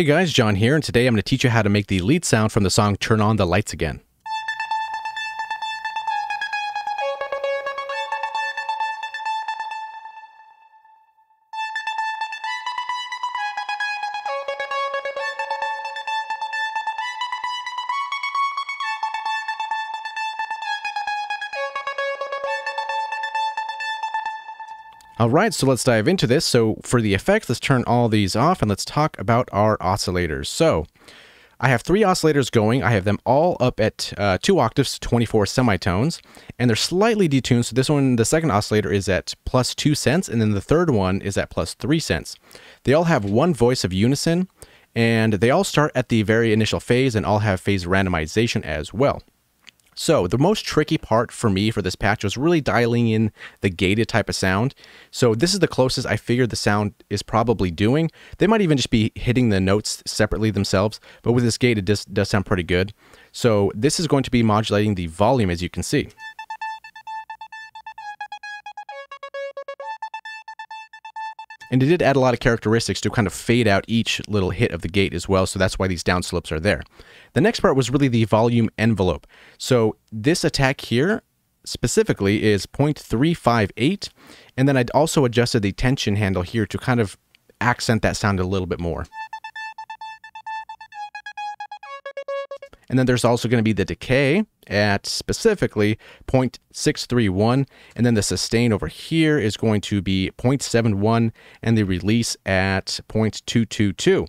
Hey guys, John here, and today I'm going to teach you how to make the lead sound from the song Turn On The Lights Again. Alright, so let's dive into this. So for the effects, let's turn all these off and let's talk about our oscillators. So I have three oscillators going. I have them all up at 2 octaves, 24 semitones, and they're slightly detuned. So this one, the second oscillator, is at plus 2 cents, and then the third one is at plus 3 cents. They all have one voice of unison, and they all start at the very initial phase and all have phase randomization as well. So the most tricky part for me for this patch was really dialing in the gated type of sound. So this is the closest I figured the sound is probably doing. They might even just be hitting the notes separately themselves, but with this gate, it does sound pretty good. So this is going to be modulating the volume, as you can see. And it did add a lot of characteristics to kind of fade out each little hit of the gate as well, so that's why these downslopes are there. The next part was really the volume envelope. So this attack here specifically is 0.358, and then I'd also adjusted the tension handle here to kind of accent that sound a little bit more. And then there's also going to be the decay at specifically 0.631, and then the sustain over here is going to be 0.71, and the release at 0.222.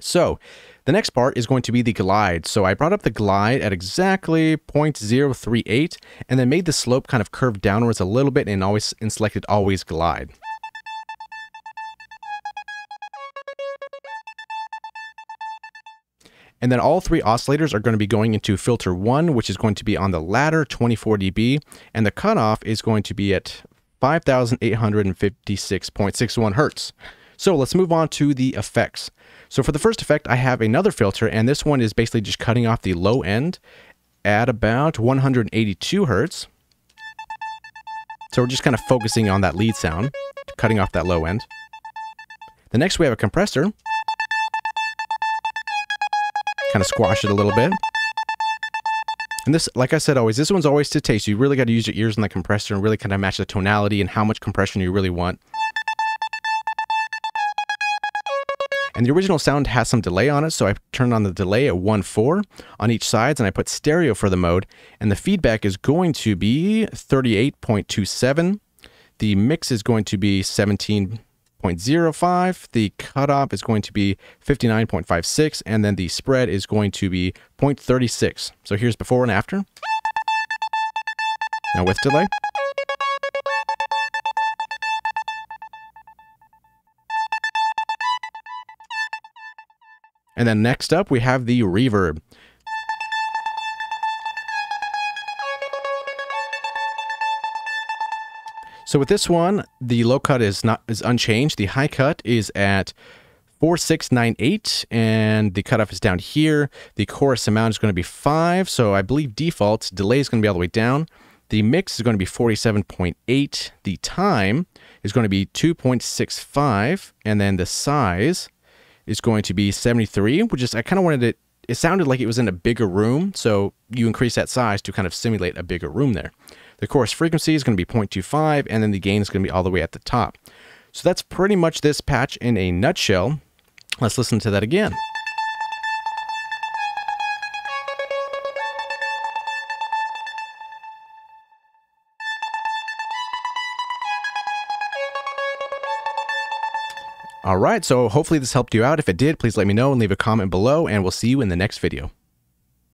So the next part is going to be the glide. So I brought up the glide at exactly 0.038, and then made the slope kind of curve downwards a little bit, and selected always glide. And then all three oscillators are going to be going into filter 1, which is going to be on the ladder, 24 dB, and the cutoff is going to be at 5,856.61 Hertz. So let's move on to the effects. So for the first effect, I have another filter, and this one is basically just cutting off the low end at about 182 Hertz. So we're just kind of focusing on that lead sound, cutting off that low end. The next we have a compressor. Kind of squash it a little bit. And this, like I said, this one's always to taste. You really got to use your ears on the compressor and really kind of match the tonality and how much compression you really want. And the original sound has some delay on it, so I turned on the delay at 1.4 on each side, and I put stereo for the mode. And the feedback is going to be 38.27. The mix is going to be 17.05, the cutoff is going to be 59.56, and then the spread is going to be 0.36. So here's before and after. Now with delay. And then next up we have the reverb. So with this one, the low cut is unchanged. The high cut is at 4698, and the cutoff is down here. The chorus amount is going to be 5, so I believe default delay is going to be all the way down. The mix is going to be 47.8. The time is going to be 2.65, and then the size is going to be 73, which is, I kind of wanted it. It sounded like it was in a bigger room, so you increase that size to kind of simulate a bigger room there. The chorus frequency is going to be 0.25, and then the gain is going to be all the way at the top. So that's pretty much this patch in a nutshell. Let's listen to that again. All right, so hopefully this helped you out. If it did, please let me know and leave a comment below, and we'll see you in the next video.